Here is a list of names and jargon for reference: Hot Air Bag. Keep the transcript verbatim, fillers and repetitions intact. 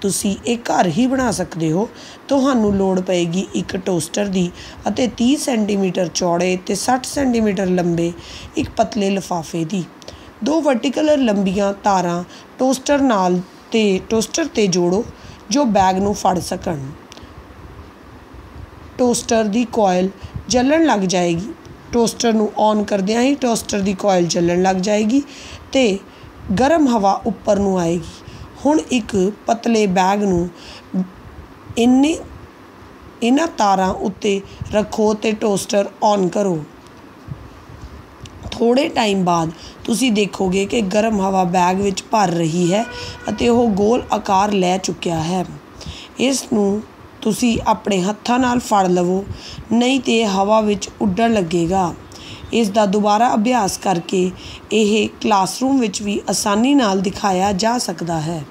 ਤੁਸੀਂ ਇਹ ਘਰ ਹੀ ਬਣਾ ਸਕਦੇ ਹੋ। ਤੁਹਾਨੂੰ ਲੋੜ ਪਏਗੀ ਇੱਕ ਟੋਸਟਰ ਦੀ ਅਤੇ तीस ਸੈਂਟੀਮੀਟਰ ਚੌੜੇ ਤੇ साठ ਸੈਂਟੀਮੀਟਰ ਲੰਬੇ ਇੱਕ ਪਤਲੇ ਲਿਫਾਫੇ ਦੀ। ਦੋ ਵਰਟੀਕਲ ਲੰਬੀਆਂ ਤਾਰਾਂ ਟੋਸਟਰ ਨਾਲ ਤੇ ਟੋਸਟਰ ਤੇ ਜੋੜੋ ਜੋ ਬੈਗ ਨੂੰ ਫੜ ਸਕਣ। ਟੋਸਟਰ ਦੀ ਕੋਇਲ ਜਲਣ ਲੱਗ ਜਾਏਗੀ। ਟੋਸਟਰ ਨੂੰ ਔਨ ਕਰਦਿਆਂ ਹੀ ਟੋਸਟਰ ਦੀ ਕੋਇਲ ਜਲਣ ਲੱਗ ਜਾਏਗੀ ਤੇ ਗਰਮ ਹਵਾ ਉੱਪਰ ਨੂੰ ਆਏਗੀ। ਹੁਣ ਇੱਕ ਪਤਲੇ ਬੈਗ ਨੂੰ ਇੰਨੇ ਇਹਨਾਂ ਤਾਰਾਂ ਉੱਤੇ ਰੱਖੋ ਤੇ ਟੋਸਟਰ ਔਨ ਕਰੋ। थोड़े टाइम बाद तुसी देखोगे कि गर्म हवा बैग विच भर रही है अते वो गोल आकार लै चुकिया है। इस नू तुसी अपने हत्था नाल फड़ लवो, नहीं तो हवा विच उड़न लगेगा। इस दा दोबारा अभ्यास करके यह क्लासरूम विच भी आसानी नाल दिखाया जा सकता है।